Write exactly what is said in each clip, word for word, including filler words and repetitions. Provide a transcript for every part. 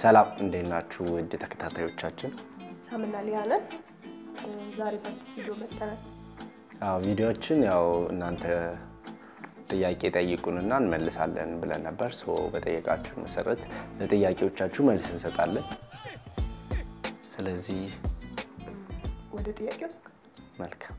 ሰላም እንዴት ናችሁ ውድ ተከታታዮቻችን ሳምናል ያለን ዛሬ በቪዲዮ መጣናል አዎ ቪዲዮችን ያው እናንተ ጥያቄ ጠይቁንና እንመልሳለን ብለን ነበር ሶ በጠየቃችሁ መሰረት ለጥያቄዎቻችሁ መልስ እንሰጣለን ስለዚህ ወደ ጥያቄው መልካም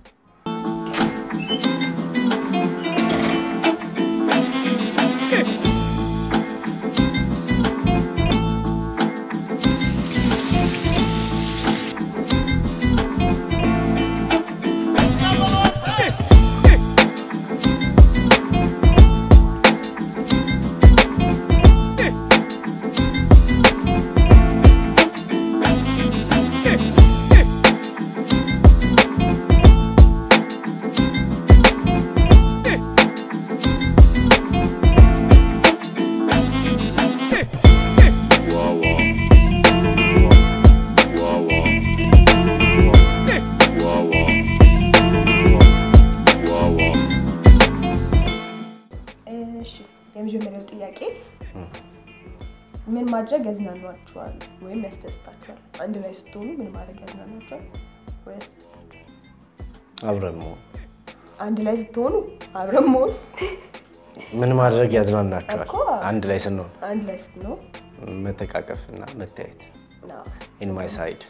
ምን ማድረግ ያዝናናችኋል ወይ ያስደስታችኋል አንድ ላይ ስትሆኑ ምን ማድረግ ያዝናናችኋል ወይ አብረሞ አንድ ላይ ስትሆኑ አብረሞ ምን ማድረግ ያዝናናችኋል አንድ ላይ ስንሆን አንድ ላይ ስንሆን መተቃቀፍና መታየት ነው in my side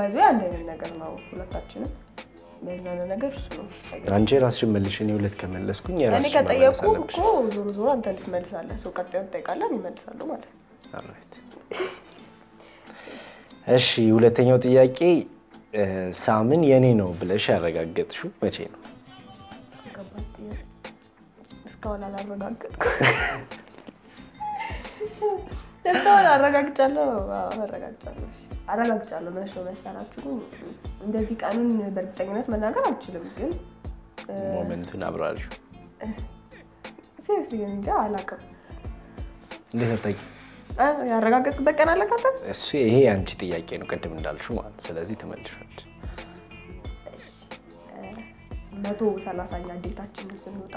ባይዘ አንድ ነገር ነው ሁለታችንም ያዝናና ነገር እሱ ነው አንቺ ራስሽን መልሽኝ ሁለት ከመለስኩኝ ያራስሽ እኔ ከጠየቁ እኮ ዞሮ ዞሮ አንተ ልትመልሳለህ ሰው ቀጥታ ጠይቃለህ ይመልሳሉ ማለት ነው አልራይት እሺ ሁለተኛው ጥያቄ ሳምን የኔ ነው ብለሽ ያረጋግጥሽው መቼ ነው እስካሁን አላረጋግጥኩም እስካሁን አረጋግጫለሁ አረጋግጫለሁ አረጋግጫለሁ ማለት ነው መሰራችሁ እንደዚህ ቃሉን በርግጠኝነት መናገር አልችልም ግን ሞመንቱን አብራርሽ seriously እንጃ አላቀም ለተጠቂ አይ ያረጋግጥክ በቀን አለካታ እሱ ይሄ አንቺ ጥያቄ ነው ቀድም እንዳልሽው ማለት ስለዚህ ተመልሽሽ እሺ መቶ ሰላሳኛ ዴታችን ስንወጣ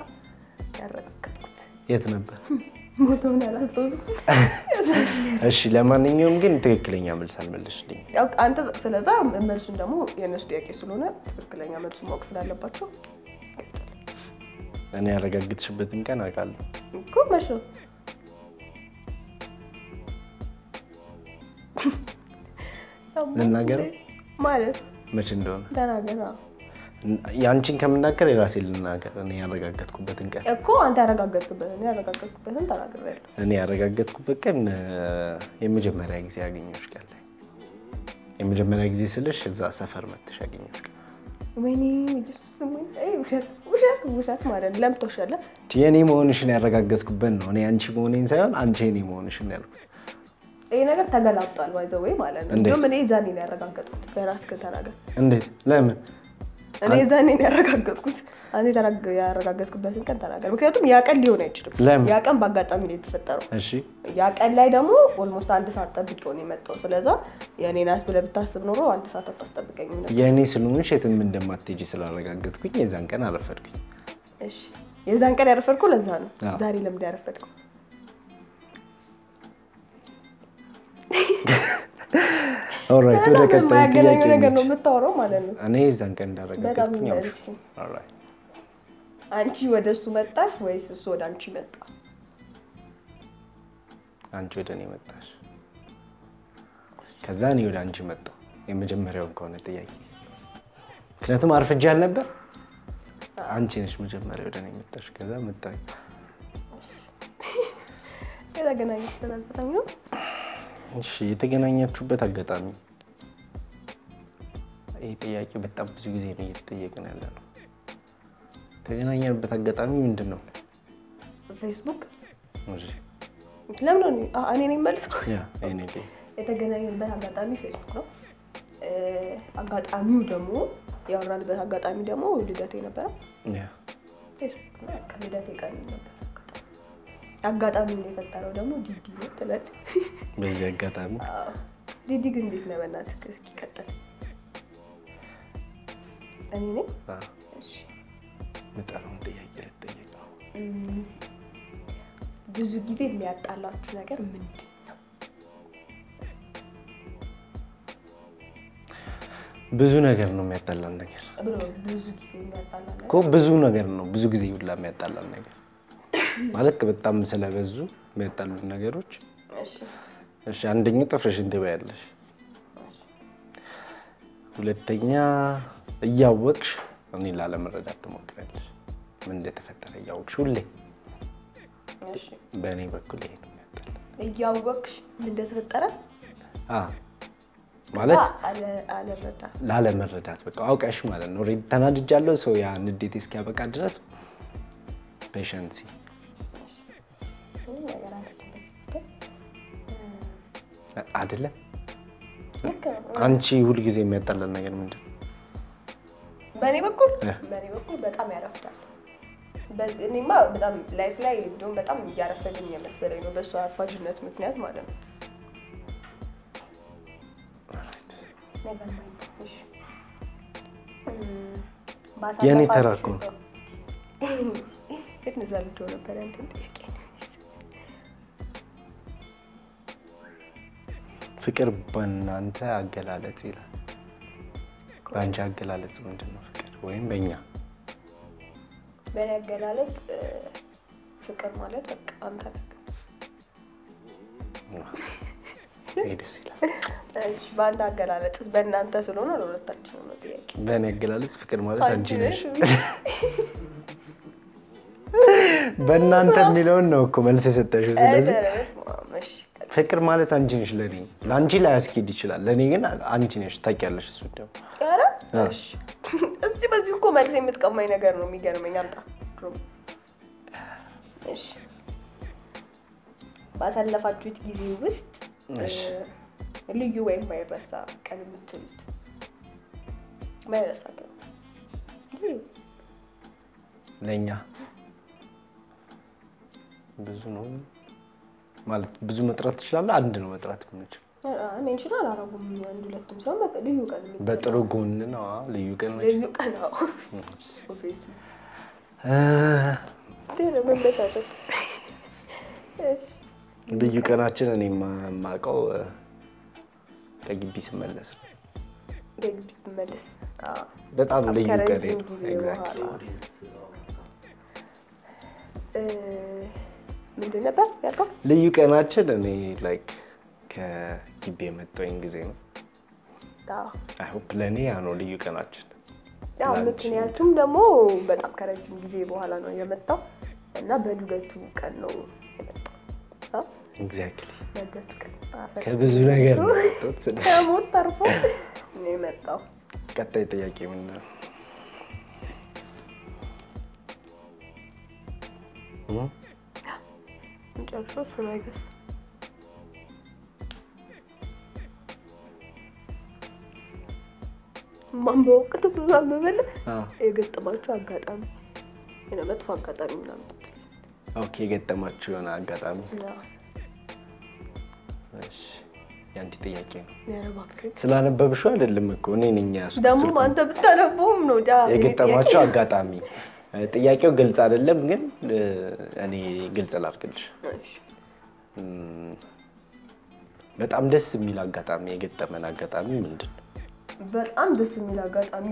ያረጋግጥኩት የት ነበር ሞተውና አላስተውስ እሺ ለማንኛውም ግን ትክክለኛ መልስ አልመለስሽልኝ ያው አንተ ስለዛ መልሱን ደግሞ የነሱ ጥያቄ ስለሆነ ትክክለኛ መልስ ማወቅ ስላለባችሁ እኔ ያረጋግጥሽበትን ቀን አውቃለሁ እኮ መቼ ልናገር ማለት መቼ እንደሆነ ተናገራ ያንቺን ከምናገር ራሴ ልናገር እኔ ያረጋግጥኩበትን ቀን እኮ አንተ ያረጋግጥኩበት እኔ ያረጋግጥኩበትን ተናገራለሁ እኔ ያረጋግጥኩበት ቀን የመጀመሪያ ጊዜ ያገኘሽ ቀን ላይ የመጀመሪያ ጊዜ ስለሽ እዛ ሰፈር መጥተሽ ያገኘሽ ቀን ወይኔ ኢየሱስ ምን አይ ውሸት ውሸት ውሸት ማለት ለምትወሻለ የኔ መሆንሽን ያረጋግጥኩበት ነው እኔ አንቺ መሆኔን ሳይሆን አንቺ የኔ መሆንሽን ያልኩት ይሄ ነገር ተገላብጧል ባይ ዘ ወይ ማለት ነው እንደውም እኔ ዛኔ ላይ ያረጋግጥኩት በራስህ ተናገር እንዴት ለምን እኔ ዛኔ ያረጋግጥኩት አንዴ ተራግ ያረጋግጥኩበት እንኳን ተናገር ምክንያቱም ያቀል ሊሆን አይችልም ያቀን ባጋጣሚ ነው የተፈጠረው እሺ ያቀል ላይ ደግሞ ኦልሞስት አንድ ሰዓት ተጠብቆኝ የመጣው ስለዚህ የኔ ናስ ብለህ ብታስብ ኖሮ አንድ ሰዓት አጣስተብቀኝ ነበር የኔ ስለሆነ ሸትም እንደማትጂ ስላረጋግጥኩኝ የዛን ቀን አረፈድኩኝ እሺ የዛን ቀን ያረፈድኩ ለዛ ነው ዛሬ ለምን ያረፈድኩ ኦልራይት ወደቀጣይ ጥያቄ ነው መጣው ማለት ነው እኔ እዛን ቀን እንዳረጋግጥኩኝ ነው ኦልራይት አንቺ ወደሱ መጣሽ ወይስ እሱ ወደ አንቺ መጣ አንቺ ወደ እኔ መጣሽ ከዛ እኔ ወደ አንቺ መጣሁ የመጀመሪያው ከሆነ ጥያቄ ምክንያቱም አርፍጄ አልነበር አንቺ ነሽ መጀመሪያ ወደ እኔ መጣሽ ከዛ መጣሽ ከዛ ገናኝ ተላልፈታኝ ነው እሺ የተገናኛችሁበት አጋጣሚ አይ ጥያቄ በጣም ብዙ ጊዜ ነው እየተጠየቀን ያለው ተገናኛንበት አጋጣሚ ምንድነው Facebook እሺ ለምን ነው እኔ ነኝ መልስ ያ እኔ ነኝ የተገናኛንበት አጋጣሚ Facebook ነው አጋጣሚው ደግሞ ያወራንበት አጋጣሚ ደግሞ ልደቴ ነበር ያ Facebook ነው ልደቴ ቀን ነበር አጋጣሚ ነው የፈጠረው ደግሞ ዲዲ ነው ተለል በዚህ አጋጣሚ ዲዲ ግን ቤት ለበናት እስኪ ቀጥል እኔ ነኝ እሺ መጣራውን ጥያቄ ልጠይቀው ብዙ ጊዜ የሚያጣላችሁ ነገር ምንድነው ብዙ ነገር ነው የሚያጣላን ነገር ብሎ ብዙ ጊዜ የሚያጣላን ነገር ኮ ብዙ ነገር ነው ብዙ ጊዜ ይውላ የሚያጣላን ነገር ማለት በጣም ስለበዙ የሚያጣሉን ነገሮች እሺ እሺ አንደኛው ጥፍርሽን ትበያለሽ ሁለተኛ ያወቅሽ እኔ ላለመረዳት ተሞክራለሽ ምን እንደተፈጠረ ያወቅሽ ሁሌ እሺ በእኔ በኩል ይሄን ያወቅሽ ምን እንደተፈጠረ አአ ማለት አለረዳ ላለመረዳት በቃ አውቀሽ ማለት ነው ኦሬዲ ተናድጃለሁ ሰው ያ ንዴት እስኪያበቃ ድረስ ፔሸንሲ አደለ አንቺ ሁሉ ጊዜ የሚያጣላን ነገር ምንድነው በኔ በኩል በኔ በኩል በጣም ያረፍዳል በእኔማ በጣም ላይፍ ላይ እንደውም በጣም ያረፈደኝ የመሰለኝ ነው በሷ አፋጅነት ምክንያት ማለት ነው ያኔ ተራኩ እጥነ ዘልቶ ነበር እንትን ጥያቄ ፍቅር በእናንተ አገላለጽ ይላል ባንቺ አገላለጽ ምንድነው ፍቅር ወይም በእኛ በአገላለጽ ፍቅር ማለት በቃ አንተ እሺ ባንዳ አገላለጽ በእናንተ ስለሆነ ለሁለታችን ነው ጥያቄ በእኔ አገላለጽ ፍቅር ማለት አንቺ ነሽ በእናንተ ሚሊዮን ነው እኮ መልስ የሰጠሽው ስለዚህ ፍቅር ማለት አንቺ ነሽ ለኔ ላንቺ ላይ አስኪድ ይችላል ለኔ ግን አንቺ ነሽ ታውቂያለሽ እሱ ደግሞ ኧረ እሺ እስቲ በዚህ እኮ መልስ የምትቀማኝ ነገር ነው የሚገርመኝ አምጣ እሺ ባሳለፋችሁት ጊዜ ውስጥ እሺ ልዩ ወይም ማይረሳ ቀን የምትሉት ማይረሳ ቀን ለኛ ብዙ ነው ማለት ብዙ መጥራት ትችላለህ አንድ ነው መጥራት የምንችል አሜን እንችላለን አረጉም አንድ ሁለቱም ሰው ልዩ ቀን በጥሩ ጎን ነው ልዩ ቀን ነው ልዩ ቀን ነው ኦፊስ እ ደረመ መጫጨት እሺ ልዩ ቀናችን እኔ ማማቀው ከግቢስ መለስ ከግቢስ መለስ አዎ በጣም ልዩ ቀን ነው ኤግዛክትሊ እ ምንድን ነበር ያልከው ልዩ ቀናችን እኔ ላይክ ከግቢ የመጣሁኝ ጊዜ ነው አዎ አይ ሆፕ ለኔ ያ ነው ልዩ ቀናችን ያው ምክንያቱም ደግሞ በጣም ከረጅም ጊዜ በኋላ ነው የመጣው እና በዱገቱ ቀን ነው የመጣው Exactly. ከብዙ ነገር ወጥቶ ስለሞት ተርፎ ነው መጣው። ቀጣይ ጥያቄ ምን ነው? ነው? እንጨርሶ ፍራይገስ ማምቦ ከተብሎ አመበለ የገጠማችሁ አጋጣሚ እና መጥፎ አጋጣሚ ምናምን ኦኬ የገጠማችሁ የሆነ አጋጣሚ እሺ ያንቺ ጥያቄ ነው ያረባከኝ ስላነበብሽው አይደለም እኮ እኔ ነኝ ያስኩት ደሞ አንተ ብታነበውም ነው ዳ የገጠማችሁ አጋጣሚ ጥያቄው ግልጽ አይደለም ግን እኔ ግልጽ ላድርግልሽ እሺ በጣም ደስ የሚል አጋጣሚ የገጠመን አጋጣሚ ምንድነው በጣም ደስ የሚል አጋጣሚ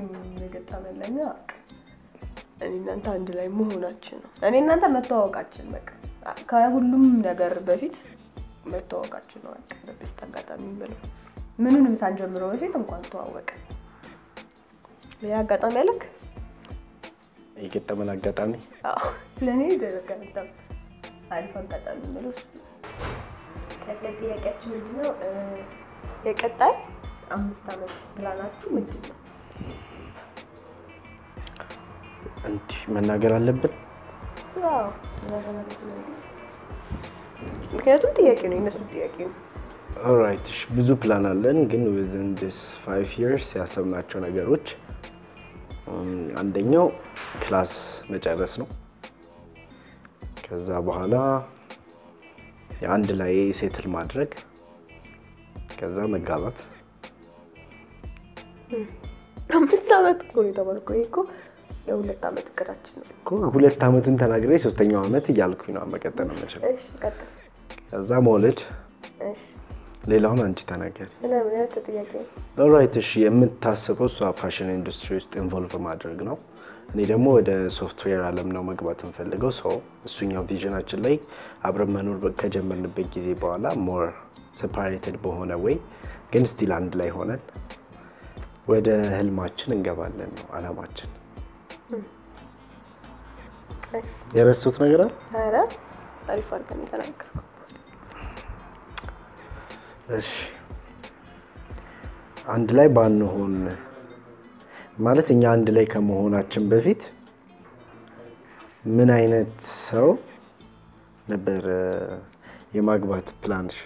የገጠመን ለኛ እናንተ አንድ ላይ መሆናችን ነው እኔ እናንተ መተዋወቃችን በቃ ከሁሉም ነገር በፊት መተዋወቃችን ነው በቃ በስተ አጋጣሚ ማለት ምንንም ሳንጀምረው በፊት እንኳን ተዋወቀ ያ አጋጣሚ አለክ የገጠመን አጋጣሚ አዎ ለኔ ደረቀንታ አሪፍ አጋጣሚ ነው ከዚህ ያቀጥሉ ነው የቀጣይ አምስት አመት ብላናችሁ ምንድነው አንቺ መናገር አለበት አዎ ምክንያቱም ጥያቄ ነው እነሱ ጥያቄ ነው ኦልራይት እሺ ብዙ ፕላን አለን ግን within this five years ያሰብናቸው ነገሮች አንደኛው ክላስ መጨረስ ነው ከዛ በኋላ አንድ ላይ ሴትል ማድረግ ከዛ መጋባት አምስት አመት ቆይ ተባልኩ እኮ ለሁለት አመት ቀራችን ነው እኮ ሁለት አመቱን ተናግሬ ሶስተኛው አመት ይያልኩኝ ነው መቀጠል ነው መጨረሻ እሺ ቀጥታ ከዛ መውለድ እሺ ሌላው አንቺ ተናገሪ እና ምን ያክል ጥያቄ ኦልራይት እሺ የምታስበው እሷ ፋሽን ኢንዱስትሪ ውስጥ ኢንቮልቭ ማድረግ ነው እኔ ደግሞ ወደ ሶፍትዌር ዓለም ነው መግባት እንፈልገው ሶ እሱኛው ቪዥናችን ላይ አብረን መኖር ከጀመርንበት ጊዜ በኋላ ሞር ሴፓሬትድ በሆነ ወይ ግን ስቲል አንድ ላይ ሆነን ወደ ህልማችን እንገባለን ነው አላማችን የረሱት ነገር አረ አሪፍ አድርገን ተናገር እሺ አንድ ላይ ባንሆን ማለት እኛ አንድ ላይ ከመሆናችን በፊት ምን አይነት ሰው ነበር የማግባት ፕላንሽ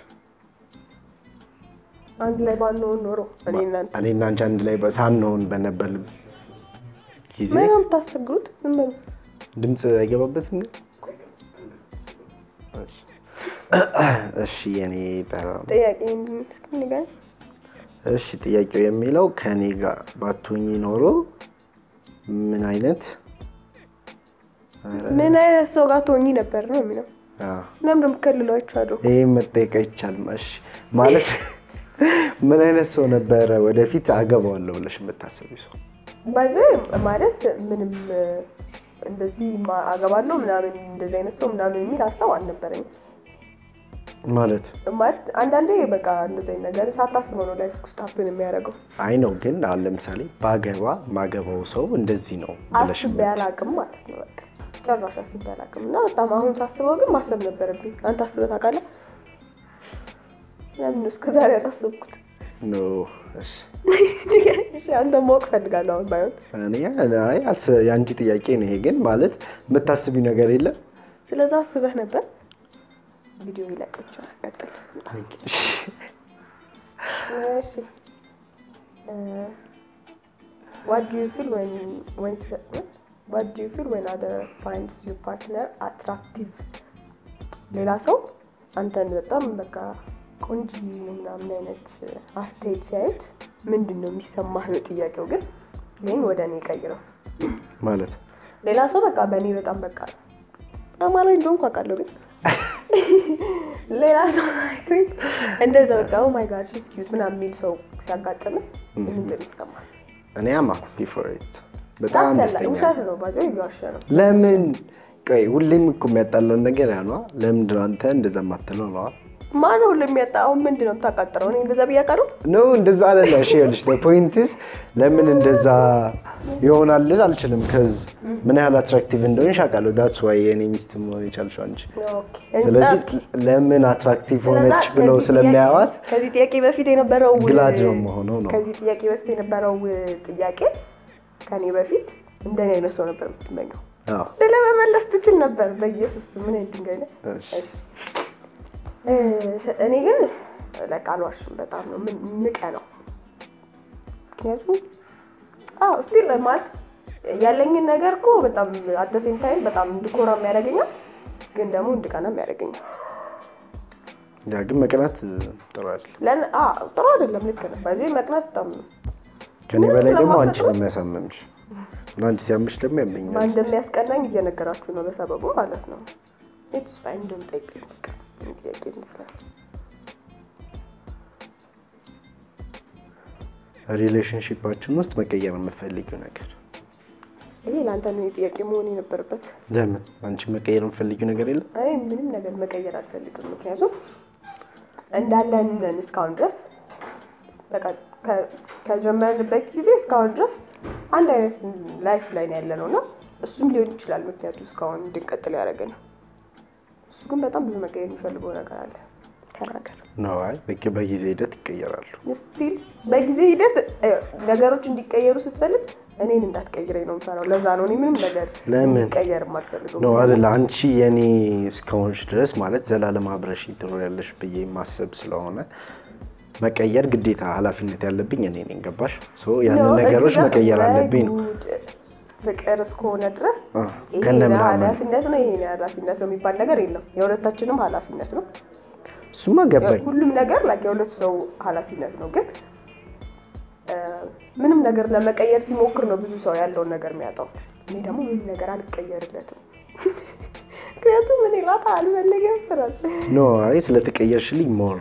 አንድ ላይ ባንሆን ኖሮ አለና አለና አንድ ላይ ባንሆን በነበር ጊዜ ምንም ታስተግሩት ምንም ድምጽ አይገባበትም ግን እሺ እሺ የኔ ታውቃለህ ጥያቄን እስኪ ንገር እሺ ጥያቄው የሚለው ከኔ ጋር ባትሆኚ ኖሮ ምን አይነት ምን አይነት ሰው ጋር ትሆኚ ነበር ነው የሚለው አዎ ለምንም ከልሏችሁ አዶ ይሄ መጠየቅ ይቻላል እሺ ማለት ምን አይነት ሰው ነበር ወደፊት አገባዋለሁ ብለሽ መታሰቢው ሰው ባይዘም ማለት ምንም እንደዚህ አገባለሁ ምናምን እንደዚህ አይነት ሰው ምናምን የሚል አስተው አልነበረኝ ማለት ማለት አንዳንዴ በቃ እንደዚህ ነገር ሳታስበው ነው ላይፍ ውስጥ አፕን የሚያደርገው አይ ነው ግን ለምሳሌ ባገባ ማገባው ሰው እንደዚህ ነው ብለሽ በያላቅም ማለት ነው በቃ ጨራሽ አስበላቅምና በጣም አሁን ሳስበው ግን ማሰብ ነበርብኝ አንተ አስበህ ታውቃለህ ለምን እስከዛሬ አታስብኩት ኖ እሺ እሺ አንተ ሞክ ፈልጋለህ ባይሆን እኔ አይ አስ ያንቺ ጥያቄ ነው ይሄ ግን ማለት መታሰቢው ነገር የለም ስለዚህ አስበህ ነበር ቪዲዮ ይላቀቻው አቀጥል እሺ እሺ what do you feel when when what do you feel when other finds your partner attractive ሌላ ሰው አንተን በጣም በቃ ቆንጆ ምናምን አይነት አስተያየት ሳይት ምንድነው የሚሰማህ ነው ጥያቄው ግን ምን ወደኔ ቀይረው ማለት ሌላ ሰው በቃ በእኔ በጣም በቃ አማላይ እንደሆንኩ አውቃለሁ ግን ሌላ ሰው አይተኝ እንደዛው ኦ ማይ ጋድ ሺስ ኪዩት ምናምን የሚል ሰው ሲያጋጥም ምንድነው የሚሰማህ እኔ አማ ቢፎር ኢት በጣም ደስተኛ ነው ባጆይ ያሻለው ለምን ቆይ ሁሌም እኮ የሚያጣለው ነገር ያ ነው ለምን ድራንተ እንደዛ ማተለው ነው ማነው ለሚያጣው ምንድነው ተቃጥረው ነው እንደዛ በያቀሩ ነው እንደዛ አለና እሺ ይልሽ the point is ለምን እንደዛ ይሆናል አልችልም cuz ምን ያህል attractive እንደሆነ ሻቃለሁ that's why የኔ ሚስት ነው ይቻልሽ አንቺ ስለዚህ ለምን attractive ሆነች ብለው ስለሚያዋት ከዚህ ጥያቄ በፊት የነበረው ግላድ ነው መሆነው ነው ከዚህ ጥያቄ በፊት የነበረው ጥያቄ ከኔ በፊት እንደኔ አይነት ሰው ነበር የምትመኘው አዎ ለመመለስ ትችል ነበር በኢየሱስ ምን እንደገለ እሺ እኔ ግን ለካ አልዋሽም በጣም ነው ምቀለው ምክንያቱም አው ስቲል ማለት ያለኝ ነገርኮ በጣም አደሴም ታይም በጣም እንድኮራም ያደርገኛል ግን ደግሞ እንድቀናም ያደርገኛል ያ ግን መቅናት ጥሩ አይደለም ለን አ ጥሩ አይደለም ልክ ነው ባዚ መቅናት ታም ከኔ በላይ ደግሞ አንቺ ነው የሚያሳምምሽ እና አንቺ ሲያምሽ ደግሞ ያመኛል ማን እንደሚያስቀናኝ እየነገራችሁ ነው ለሰበቡ ማለት ነው it's fine don't take it እንዴት ይችላል ሪሌሽንሺፓችን ውስጥ መቀየር መፈልጊው ነገር እኔ ላንተ ነው ጥያቄ መሆን የነበረበት ለምን አንቺ መቀየር መፈልጊው ነገር የለም አይ ምንም ነገር መቀየር አልፈልግም ምክንያቱም እንዳለን እስካሁን ድረስ በቃ ከጀመርንበት ጊዜ እስካሁን ድረስ አንድ አይነት ላይፍ ላይ ነው ያለነውና እሱም ሊሆን ይችላል ምክንያቱም እስካሁን እንድንቀጥል ያደርገናል ግን በጣም ብዙ መቀየር ይፈልጎ ነገር አለ ተናገር ነው አይ በጊዜ ሂደት ይቀየራሉ ስቲል በጊዜ ሂደት ነገሮች እንዲቀየሩ ስትፈልግ እኔን እንዳትቀይረኝ ነው ማለት ለዛ ነው እኔ ምንም ነገር እንዲቀየር ማልፈልገው ነው አይደል አንቺ የኔ ስካውንሽ ድረስ ማለት ዘላለም አብረሽ ትኖሪያለሽ ብዬ ማሰብ ስለሆነ መቀየር ግዴታ ኃላፊነት ያለብኝ እኔ ነኝ ገባሽ ሶ ያን ነገሮች መቀየር አለብኝ ነው በቀረስ ኮና ድረስ ከነምና ኃላፊነት ነው ይሄ ኃላፊነት ነው የሚባል ነገር የለም የሁለታችንም ኃላፊነት ነው ሱማ ገባኝ ሁሉም ነገር like የሁለት ሰው ኃላፊነት ነው ግን ምንም ነገር ለመቀየር ሲሞክር ነው ብዙ ሰው ያለው ነገር የሚያጣው እኔ ደግሞ ምንም ነገር አልቀየርለትም ከያቱ ምን ይላታል ምን ነገር ፈራስ ኖ አይ ስለተቀየርሽልኝ ሞር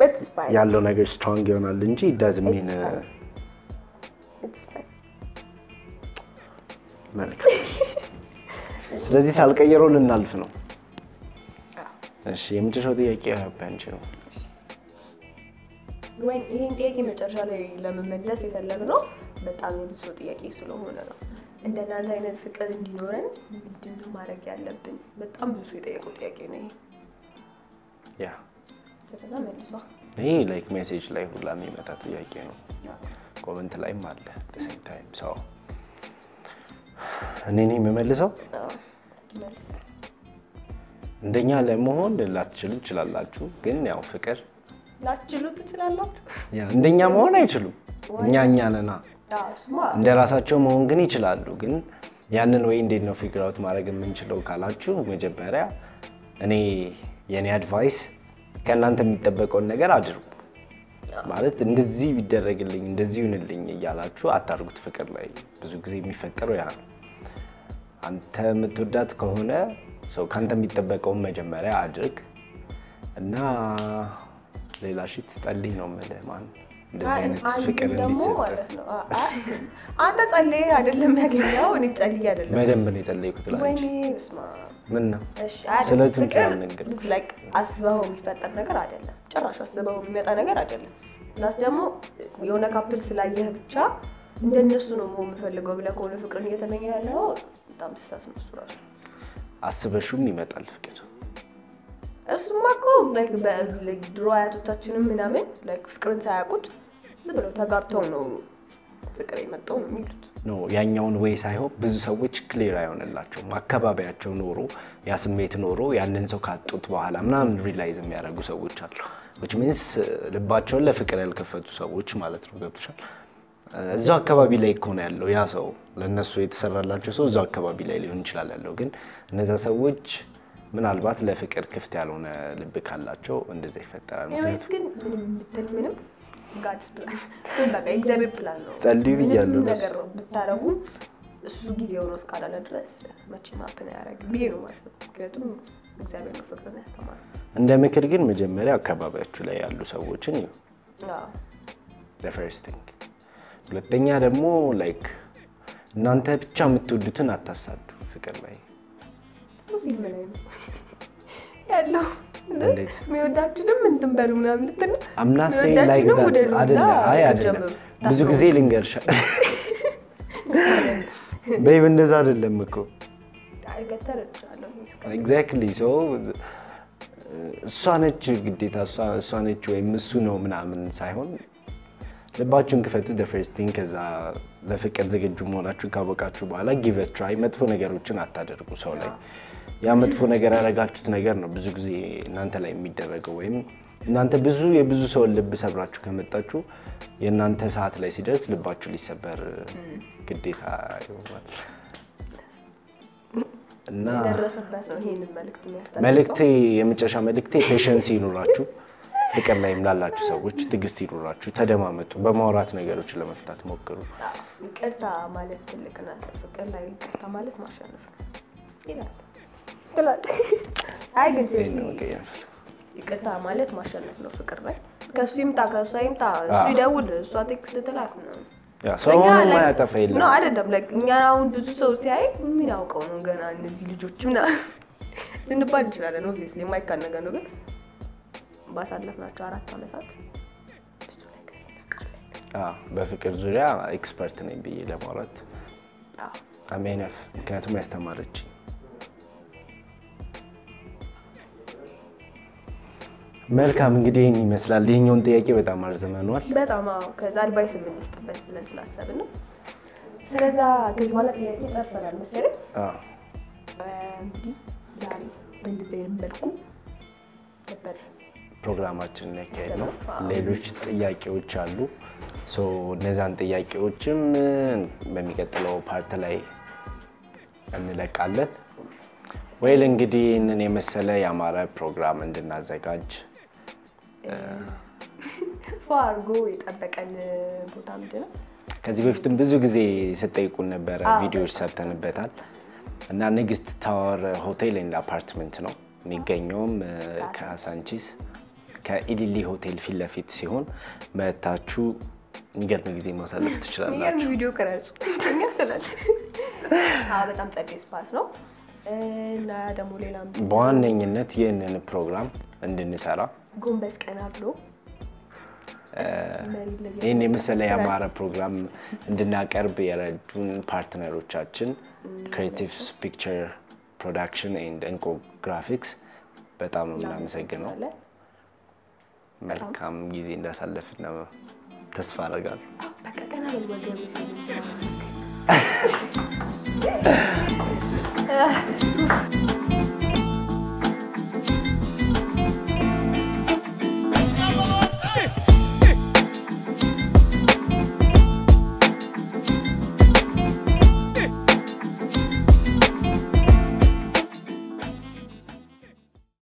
It's fine. Yallo naga strong yonallinji. It doesn't mean. It's fine. It's fine. Malika. So does this halka yero lunalfno? Ah. Shame to show the ikea pension. When you take him at a chalet, Lamamelas, it and Lamano, the Tamil Sotiaki Solomon. And then as I did fickle in Duran, didn't matter again, but I'm busy again. Yeah. He like message like Lami Matatiakin. Go until I'm mad at the same time, so. And any Memeliso? No. Denya Lemon, the Lachel, Chilachu, Genya Ficker. Not to look at a lot. Yandina more natural. Yanana. There are such a monganichal looking. Yanan Wayne did not figure out Maragan Minchelo Calachu, Major Perea. Any any advice? Can Anthony Tabak on Negaraj? Marit in the Z with the regulating the Zuniling Yalachu at Targut Fickerlay, Zugzimi Fetteria. Anthony to that corner, so can't meet the back on Major Perea. And now. Lelashi is a little bit of a man. I don't know. I don't know. I don't know. I don't know. I don't know. I don't know. Smako like the like draw to touch him in a minute, like current sagot. The Brotagarton no Ficarematon mute. No, Yanyon ways, I hope, business of which clear I on a lacho, Macaba Berto Noro, Yasamate Noro, Yandensocat to Halamnam realize a Maragusa Wuchal, which means the bachelor Leficarel Cafetusa, which Malatrugucha. Zakababile Conel, Loyaso, Lena Sweet Sarah Lacho, Zakababile, Unchal Logan, and as a witch. ምናልባት ለፍቅር ክፍት ያልሆነ ልብ ካላቸው እንደዚህ ፈጣራም ማለት ግን ምንም ምንም ጋድስ ፕላን በቃ እግዚአብሔር ፕላን ነው ጸልዩ ይያሉ ነገር ብታረጉ እሱ ጊዜው ነው እስካላለ ድረስ መቼም አፕን ያረግ ቢሉ ማለት ምክንያቱም እግዚአብሔር ነው ፍቅር ያስተማረ እንደ ምክር ግን መጀመሪያ አካባቢያችሁ ላይ ያሉ ሰዎችን ይዩ አዎ the first thing ሁለተኛ ደግሞ like እናንተ ብቻ የምትወዱትን አታሳዱ ፍቅር ላይ Hello. I'm not saying like that. I don't know. I don't know. I don't know. I don't know. I don't know. Exactly. So, sonnet data, sonnet way, Musuno, Naman, Sihon. The Bachung Cafetu, the first thing is the Ficazaki Jumona Chukavacachubala, give it a try, Metfonegaruchan at Tadakusole. Yamat for Nagara got to Nagarno, Buzugzi, Nantale, Midaragoim, Nanta Buzu, Ebuzol, the Bisabrachu Kametachu, Yanantes Atlas, the Bachuli Saber Kedita. No, Melicti, Emicha Melicti, patience in Rulachu, the Kalam Lalachu, which the Gisti Rulachu, Tadamamet, Bamorat Nagaruchulam of that Mokuru. Kerta Malet, Kerta Malet Marshal. I can see it. You can't have my little marshal of the curve. Because you can see it. So I think it's the last one. Yeah, so I might have failed. No, I did not like around the society. I'm not going to go to the in the punch, and obviously, my can't go. But I'd love not to have that. Ah, but if you're an expert in the laboratory, I mean, if you can't mess the marriage. መልካም እንግዲህ እኔ መስላል ለኛውን ጥያቄ በጣም አርዘመናል በጣም አዎ ከዛ አድቫይስ የምንስተበት ብለን ስላሰብን ነው ስለዛ ከዚህ በኋላ ጥያቄ ጨርሰናል መሰለኝ አዎ እንግዲህ ዛሬ በእንደዚህ መልኩ ነበር ፕሮግራማችን ነካይ ነው ሌሎች ጥያቄዎች አሉ ሶ እነዛን ጥያቄዎችም በሚቀጥለው ፓርት ላይ እንለቃለን Well, እንግዲህ እኔ መሰለ ያማረ ፕሮግራም እንድናዘጋጅ ፋርጎ ይጣበቀን ቦታ ምንድን ነው ከዚህ በፊትም ብዙ ጊዜ ሰጠይቁን ነበር ቪዲዮዎች ሰርተንበታል እና ንግስት ታወር ሆቴል እና አፓርትመንት ነው የሚገኘው ከሳንቺስ كإللي هوتيل فيلا في تسيون ما تاچو نقدر نجزي ما سلفت شلون نجار فيديو كراش نختلال ها بتم تدريس باس لو لا دمولي لام بوان نجنت ين البرنامج عندنا سارة قوم بس كنا بلو إني مثلا يا بارا برنامج عندنا كربي على دون partner وتشاتشن creative picture production and enco graphics بتم نعمل سجنو ملكام جزء إندا سلفتنا تسفارة قال بكا كنا بالوجه.